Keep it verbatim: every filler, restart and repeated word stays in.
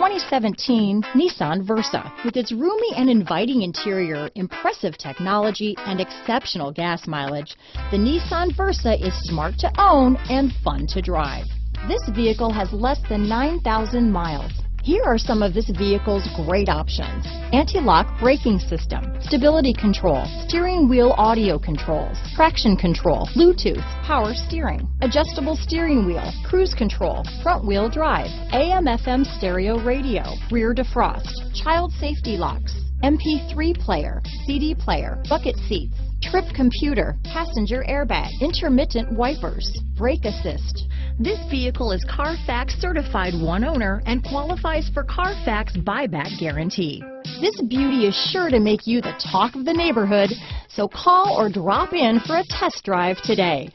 twenty seventeen Nissan Versa. With its roomy and inviting interior, impressive technology, and exceptional gas mileage, the Nissan Versa is smart to own and fun to drive. This vehicle has less than nine thousand miles. Here are some of this vehicle's great options: anti-lock braking system, stability control, steering wheel audio controls, traction control, Bluetooth, power steering, adjustable steering wheel, cruise control, front wheel drive, A M F M stereo radio, rear defrost, child safety locks, M P three player, C D player, bucket seats, trip computer, passenger airbag, intermittent wipers, brake assist. This vehicle is Carfax certified one owner and qualifies for Carfax buyback guarantee. This beauty is sure to make you the talk of the neighborhood, so call or drop in for a test drive today.